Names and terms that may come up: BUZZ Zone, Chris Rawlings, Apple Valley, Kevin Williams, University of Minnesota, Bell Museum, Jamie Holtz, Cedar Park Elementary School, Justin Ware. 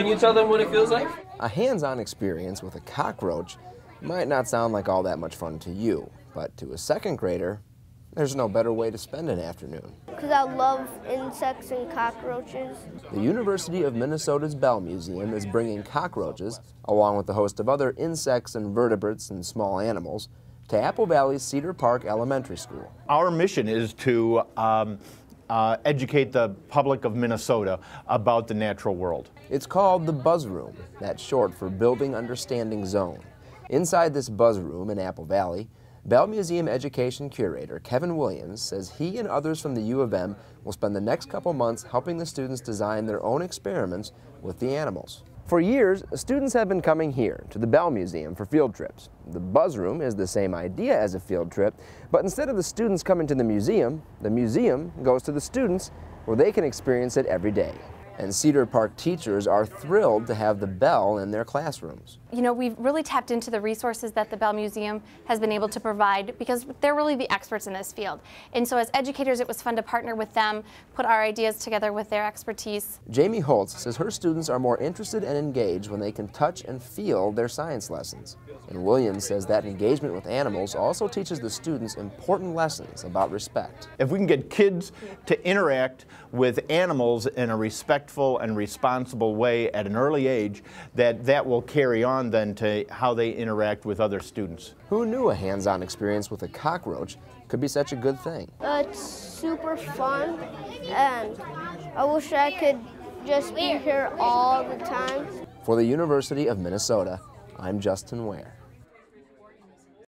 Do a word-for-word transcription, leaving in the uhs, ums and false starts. Can you tell them what it feels like? A hands-on experience with a cockroach might not sound like all that much fun to you, but to a second grader, there's no better way to spend an afternoon. Because I love insects and cockroaches. The University of Minnesota's Bell Museum is bringing cockroaches, along with a host of other insects and vertebrates and small animals, to Apple Valley's Cedar Park Elementary School. Our mission is to um, uh, educate the public of Minnesota about the natural world. It's called the BUZZ Room, that's short for Building Understanding Zone. Inside this BUZZ Room in Apple Valley, Bell Museum Education Curator Kevin Williams says he and others from the U of M will spend the next couple months helping the students design their own experiments with the animals. For years, students have been coming here to the Bell Museum for field trips. The BUZZ Room is the same idea as a field trip, but instead of the students coming to the museum, the museum goes to the students where they can experience it every day. And Cedar Park teachers are thrilled to have the Bell in their classrooms. You know, we've really tapped into the resources that the Bell Museum has been able to provide because they're really the experts in this field. And so as educators, it was fun to partner with them, put our ideas together with their expertise. Jamie Holtz says her students are more interested and engaged when they can touch and feel their science lessons. And Williams says that engagement with animals also teaches the students important lessons about respect. If we can get kids to interact with animals in a respectful and responsible way at an early age, that that will carry on then to how they interact with other students. Who knew a hands-on experience with a cockroach could be such a good thing? Uh, it's super fun, and I wish I could just be here all the time. For the University of Minnesota, I'm Justin Ware.